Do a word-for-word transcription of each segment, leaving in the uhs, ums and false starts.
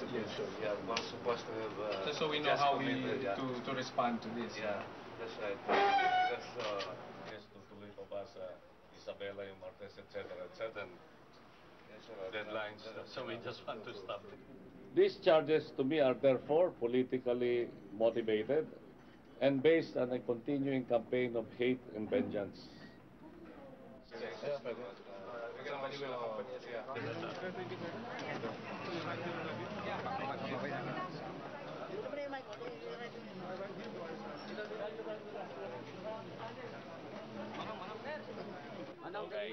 Constitution. Yeah, we're supposed to have... Uh, just so we know how we yeah. to, to respond to this. Yeah, that's right. That's uh, yes, to Tuloy Pabasa, Isabela, Martes, et cetera, et cetera, and deadlines. So we just want to stop it. These charges, to me, are therefore politically motivated and based on a continuing campaign of hate and vengeance. Okay,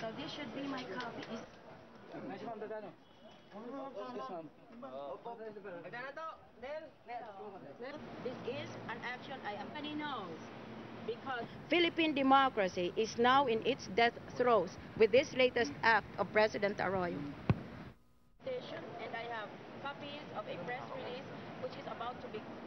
So this should be my copy. This is an action I am nobody knows because Philippine democracy is now in its death throes with this latest act of President Arroyo. And I have copies of a press release which is about to be